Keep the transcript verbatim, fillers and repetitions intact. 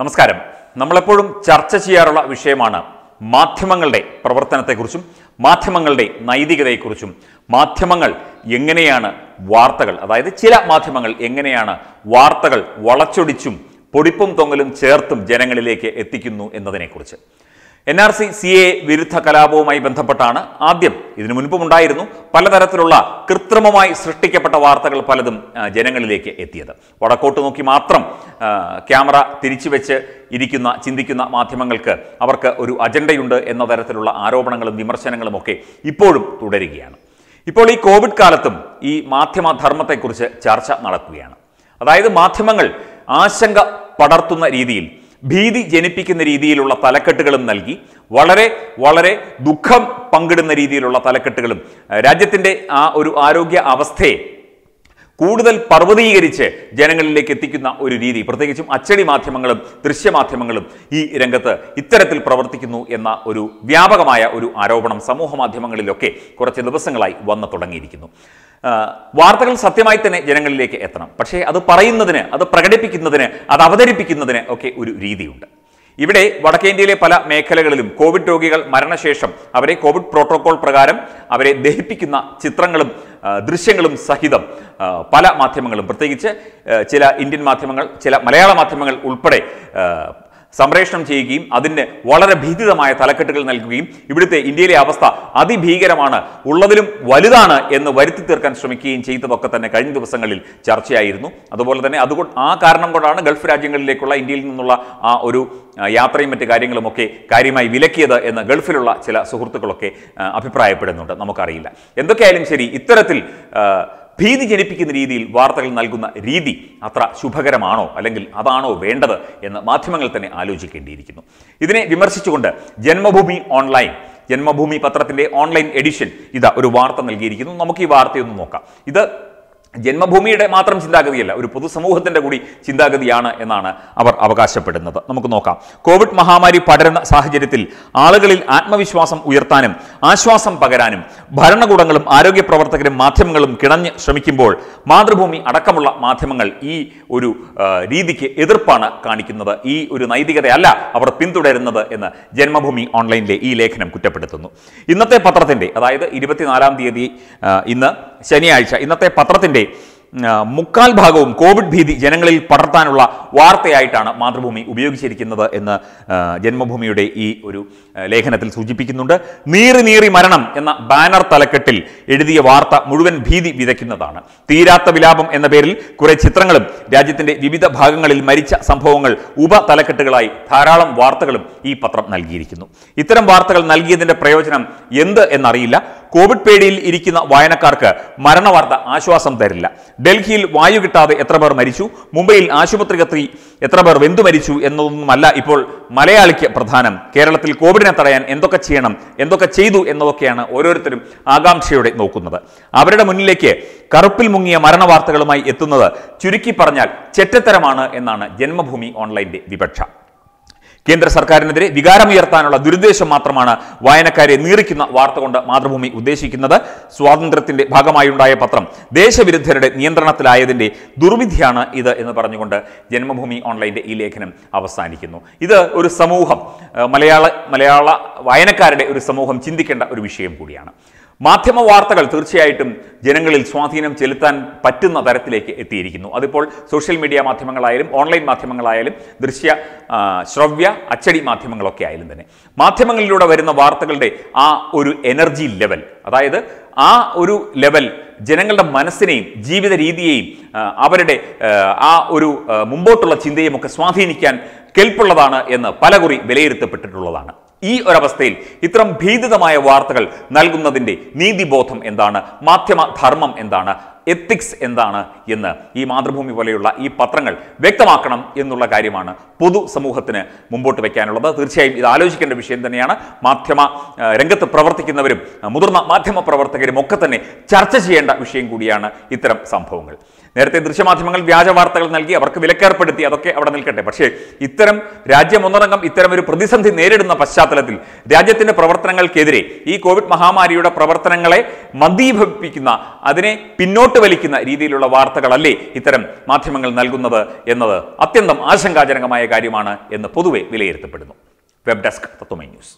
നമസ്കാരം. നമ്മളെപ്പോഴും ചർച്ച ചെയ്യാറുള്ള വിഷയമാണ് മാധ്യമങ്ങളുടെ പ്രവർത്തനത്തെക്കുറിച്ചും മാധ്യമങ്ങളുടെ നൈതികതയെക്കുറിച്ചും മാധ്യമങ്ങൾ എങ്ങനെയാണ് വാർത്തകൾ അതായത് ചില മാധ്യമങ്ങൾ എങ്ങനെയാണ് വാർത്തകൾ വളച്ചൊടിച്ചും പൊടിപ്പും തൊങ്ങലും ചേർത്തും ജനങ്ങളിലേക്ക് എത്തിക്കുന്നു എന്നതിനെക്കുറിച്ച്. N R C C A വിരുദ്ധ കലാപവുമായി ബന്ധപ്പെട്ടാണ് ആദ്യം ഇതിനു മുൻപും ഉണ്ടായിരുന്നു പലതരത്തിലുള്ള കൃത്രിമമായി സൃഷ്ടിക്കപ്പെട്ട വാർത്തകൾ പലതും ജനങ്ങളിലേക്ക് എത്തിയത്. വടക്കോട്ട് നോക്കി മാത്രം ക്യാമറ തിരിച്ചുവെച്ച് ഇരിക്കുന്ന ചിന്തിക്കുന്ന മാധ്യമങ്ങൾക്ക് അവർക്ക് ഒരു അജണ്ടയുണ്ട് എന്ന തരത്തിലുള്ള ആരോപണങ്ങളും വിമർശനങ്ങളും ഒക്കെ ഇപ്പോഴും തുടരുകയാണ്. ഇപ്പോൾ ഈ കോവിഡ് കാലത്തും ഈ മാധ്യമധർമ്മത്തെക്കുറിച്ച് ചർച്ച നടക്കുകയാണ്. അതായത് മാധ്യമങ്ങൾ ആശങ്ക പടർത്തുന്ന രീതിയിൽ ഭീതി ജനിപ്പിക്കുന്ന രീതിയിലുള്ള തലക്കെട്ടുകളും നൽകി വളരെ വളരെ ദുഃഖം പങ്കിടുന്ന രീതിയിലുള്ള തലക്കെട്ടുകളും രാജ്യത്തിൻ്റെ ആ ഒരു ആരോഗ്യ അവസ്ഥയെ കൂടുതൽ പർവ്വതീകരിച്ച് ജനങ്ങളിലേക്ക് എത്തിക്കുന്ന ഒരു രീതി, പ്രത്യേകിച്ചും അച്ചടി മാധ്യമങ്ങളും ദൃശ്യമാധ്യമങ്ങളും ഈ രംഗത്ത് ഇത്തരത്തിൽ പ്രവർത്തിക്കുന്നു എന്ന ഒരു വ്യാപകമായ ഒരു ആരോപണം സമൂഹ മാധ്യമങ്ങളിലൊക്കെ കുറച്ച് ദിവസങ്ങളായി വന്നു തുടങ്ങിയിരിക്കുന്നു. വാർത്തകൾ സത്യമായി തന്നെ ജനങ്ങളിലേക്ക് എത്തണം, പക്ഷേ അത് പറയുന്നതിന്, അത് പ്രകടിപ്പിക്കുന്നതിന്, അത് അവതരിപ്പിക്കുന്നതിന് ഒക്കെ ഒരു രീതിയുണ്ട്. ഇവിടെ വടക്കേന്ത്യയിലെ പല മേഖലകളിലും കോവിഡ് രോഗികൾ മരണശേഷം അവരെ കോവിഡ് പ്രോട്ടോകോൾ പ്രകാരം അവരെ ദഹിപ്പിക്കുന്ന ചിത്രങ്ങളും ദൃശ്യങ്ങളും സഹിതം പല മാധ്യമങ്ങളും, പ്രത്യേകിച്ച് ചില ഇന്ത്യൻ മാധ്യമങ്ങൾ, ചില മലയാള മാധ്യമങ്ങൾ ഉൾപ്പെടെ സംപ്രേഷണം ചെയ്യുകയും അതിന് വളരെ ഭീതിതമായ തലക്കെട്ടുകൾ നൽകുകയും ഇവിടുത്തെ ഇന്ത്യയിലെ അവസ്ഥ അതിഭീകരമാണ്, ഉള്ളതിലും വലുതാണ് എന്ന് വരുത്തി തീർക്കാൻ ശ്രമിക്കുകയും ചെയ്തതൊക്കെ തന്നെ കഴിഞ്ഞ ദിവസങ്ങളിൽ ചർച്ചയായിരുന്നു. അതുപോലെ തന്നെ അതുകൊണ്ട് ആ കാരണം കൊണ്ടാണ് ഗൾഫ് രാജ്യങ്ങളിലേക്കുള്ള ഇന്ത്യയിൽ നിന്നുള്ള ആ ഒരു യാത്രയും മറ്റ് കാര്യങ്ങളുമൊക്കെ കാര്യമായി വിലക്കിയത് എന്ന് ഗൾഫിലുള്ള ചില സുഹൃത്തുക്കളൊക്കെ അഭിപ്രായപ്പെടുന്നുണ്ട്. നമുക്കറിയില്ല. എന്തൊക്കെയായാലും ശരി, ഇത്തരത്തിൽ ഭീതി ജനിപ്പിക്കുന്ന രീതിയിൽ വാർത്തകൾ നൽകുന്ന രീതി അത്ര ശുഭകരമാണോ, അല്ലെങ്കിൽ അതാണോ വേണ്ടത് എന്ന് മാധ്യമങ്ങൾ തന്നെ ആലോചിക്കേണ്ടിയിരിക്കുന്നു. ഇതിനെ വിമർശിച്ചുകൊണ്ട് ജന്മഭൂമി ഓൺലൈൻ, ജന്മഭൂമി പത്രത്തിൻ്റെ ഓൺലൈൻ എഡിഷൻ ഇതാ ഒരു വാർത്ത നൽകിയിരിക്കുന്നു. നമുക്ക് ഈ വാർത്തയൊന്ന് നോക്കാം. ഇത് ജന്മഭൂമിയുടെ മാത്രം ചിന്താഗതിയല്ല, ഒരു പൊതുസമൂഹത്തിൻ്റെ കൂടി ചിന്താഗതിയാണ് എന്നാണ് അവർ അവകാശപ്പെടുന്നത്. നമുക്ക് നോക്കാം. കോവിഡ് മഹാമാരി പടരുന്ന സാഹചര്യത്തിൽ ആളുകളിൽ ആത്മവിശ്വാസം ഉയർത്താനും ആശ്വാസം പകരാനും ഭരണകൂടങ്ങളും ആരോഗ്യ പ്രവർത്തകരും മാധ്യമങ്ങളും കിണഞ്ഞ് ശ്രമിക്കുമ്പോൾ മാതൃഭൂമി അടക്കമുള്ള മാധ്യമങ്ങൾ ഈ ഒരു രീതിക്ക് എതിർപ്പാണ് കാണിക്കുന്നത്, ഈ ഒരു നൈതികതയല്ല അവർ പിന്തുടരുന്നത് എന്ന് ജന്മഭൂമി ഓൺലൈനിലെ ഈ ലേഖനം കുറ്റപ്പെടുത്തുന്നു. ഇന്നത്തെ പത്രത്തിൻ്റെ, അതായത് ഇരുപത്തിനാലാം തീയതി ഇന്ന് ശനിയാഴ്ച, ഇന്നത്തെ പത്രത്തിൻ്റെ മുക്കാൽ ഭാഗവും കോവിഡ് ഭീതി ജനങ്ങളിൽ പടർത്താനുള്ള വാർത്തയായിട്ടാണ് മാതൃഭൂമി ഉപയോഗിച്ചിരിക്കുന്നത് എന്ന് ജന്മഭൂമിയുടെ ഈ ഒരു ലേഖനത്തിൽ സൂചിപ്പിക്കുന്നുണ്ട്. നീറി നീറി മരണം എന്ന ബാനർ തലക്കെട്ടിൽ എഴുതിയ വാർത്ത മുഴുവൻ ഭീതി വിതയ്ക്കുന്നതാണ്. തീരാത്ത വിലാപം എന്ന പേരിൽ കുറെ ചിത്രങ്ങളും രാജ്യത്തിൻ്റെ വിവിധ ഭാഗങ്ങളിൽ മരിച്ച സംഭവങ്ങൾ ഉപതലക്കെട്ടുകളായി ധാരാളം വാർത്തകളും ഈ പത്രം നൽകിയിരിക്കുന്നു. ഇത്തരം വാർത്തകൾ നൽകിയതിൻ്റെ പ്രയോജനം എന്ത് എന്നറിയില്ല. കോവിഡ് പേടിയിൽ ഇരിക്കുന്ന വായനക്കാർക്ക് മരണവാർത്ത ആശ്വാസം തരില്ല. ഡൽഹിയിൽ വായു കിട്ടാതെ എത്ര പേർ മരിച്ചു, മുംബൈയിൽ ആശുപത്രി കത്തി എത്ര പേർ വെന്തു മരിച്ചു എന്നൊന്നുമല്ല ഇപ്പോൾ മലയാളിക്ക് പ്രധാനം. കേരളത്തിൽ കോവിഡിനെ തടയാൻ എന്തൊക്കെ ചെയ്യണം, എന്തൊക്കെ ചെയ്തു എന്നതൊക്കെയാണ് ഓരോരുത്തരും ആകാംക്ഷയോടെ നോക്കുന്നത്. അവരുടെ മുന്നിലേക്ക് കറുപ്പിൽ മുങ്ങിയ മരണ വാർത്തകളുമായി എത്തുന്നത് ചുരുക്കി പറഞ്ഞാൽ ചെറ്റത്തരമാണ് എന്നാണ് ജന്മഭൂമി ഓൺലൈൻ്റെ വിവക്ഷ. കേന്ദ്ര സർക്കാരിനെതിരെ വികാരമുയർത്താനുള്ള ദുരുദ്ദേശം മാത്രമാണ് വായനക്കാരെ നീറിക്കുന്ന വാർത്ത കൊണ്ട് മാതൃഭൂമി ഉദ്ദേശിക്കുന്നത്. സ്വാതന്ത്ര്യത്തിന്റെ ഭാഗമായുണ്ടായ പത്രം ദേശവിരുദ്ധരുടെ നിയന്ത്രണത്തിലായതിൻ്റെ ദുർവിധിയാണ് ഇത് എന്ന് പറഞ്ഞുകൊണ്ട് ജന്മഭൂമി ഓൺലൈൻ്റെ ഈ ലേഖനം അവസാനിക്കുന്നു. ഇത് ഒരു സമൂഹം, മലയാള മലയാള വായനക്കാരുടെ ഒരു സമൂഹം ചിന്തിക്കേണ്ട ഒരു വിഷയം കൂടിയാണ്. മാധ്യമ വാർത്തകൾ തീർച്ചയായിട്ടും ജനങ്ങളിൽ സ്വാധീനം ചെലുത്താൻ പറ്റുന്ന തരത്തിലേക്ക് എത്തിയിരിക്കുന്നു. അതിപ്പോൾ സോഷ്യൽ മീഡിയ മാധ്യമങ്ങളായാലും ഓൺലൈൻ മാധ്യമങ്ങളായാലും ദൃശ്യ ശ്രവ്യ അച്ചടി മാധ്യമങ്ങളൊക്കെ ആയാലും തന്നെ മാധ്യമങ്ങളിലൂടെ വരുന്ന വാർത്തകളുടെ ആ ഒരു എനർജി ലെവൽ, അതായത് ആ ഒരു ലെവൽ ജനങ്ങളുടെ മനസ്സിനെയും ജീവിത രീതിയെയും അവരുടെ ആ ഒരു മുമ്പോട്ടുള്ള ചിന്തയും ഒക്കെ സ്വാധീനിക്കാൻ കെൽപ്പുള്ളതാണ് എന്ന് പലകുറി വിലയിരുത്തപ്പെട്ടിട്ടുള്ളതാണ്. ഈ ഒരവസ്ഥയിൽ ഇത്തരം ഭീതിതമായ വാർത്തകൾ നൽകുന്നതിൻ്റെ നീതിബോധം എന്താണ്, മാധ്യമധർമ്മം എന്താണ്, എത്തിക്സ് എന്താണ് എന്ന് ഈ മാതൃഭൂമി പോലെയുള്ള ഈ പത്രങ്ങൾ വ്യക്തമാക്കണം എന്നുള്ള കാര്യമാണ് പൊതുസമൂഹത്തിന് മുമ്പോട്ട് വയ്ക്കാനുള്ളത്. തീർച്ചയായും ഇത് ആലോചിക്കേണ്ട വിഷയം തന്നെയാണ്. മാധ്യമ രംഗത്ത് പ്രവർത്തിക്കുന്നവരും മുതിർന്ന മാധ്യമ പ്രവർത്തകരും ഒക്കെ തന്നെ ചർച്ച ചെയ്യേണ്ട വിഷയം കൂടിയാണ് ഇത്തരം സംഭവങ്ങൾ. നേരത്തെ ദൃശ്യമാധ്യമങ്ങൾ വ്യാജ വാർത്തകൾ നൽകി അവർക്ക് വിലക്കേർപ്പെടുത്തി, അതൊക്കെ അവിടെ നിൽക്കട്ടെ. പക്ഷേ ഇത്തരം രാജ്യമൊന്നടങ്കം ഇത്തരം ഒരു പ്രതിസന്ധി നേരിടുന്ന പശ്ചാത്തലത്തിൽ രാജ്യത്തിൻ്റെ പ്രവർത്തനങ്ങൾക്കെതിരെ, ഈ കോവിഡ് മഹാമാരിയുടെ പ്രവർത്തനങ്ങളെ മന്ദീഭവിപ്പിക്കുന്ന, അതിനെ പിന്നോട്ട് മുന്നോട്ട് വലിക്കുന്ന രീതിയിലുള്ള വാർത്തകളല്ലേ ഇത്തരം മാധ്യമങ്ങൾ നൽകുന്നത് എന്നത് അത്യന്തം ആശങ്കാജനകമായ കാര്യമാണ് എന്ന് പൊതുവെ വിലയിരുത്തപ്പെടുന്നു. വെബ് ഡെസ്ക് തത്വമൈ ന്യൂസ്.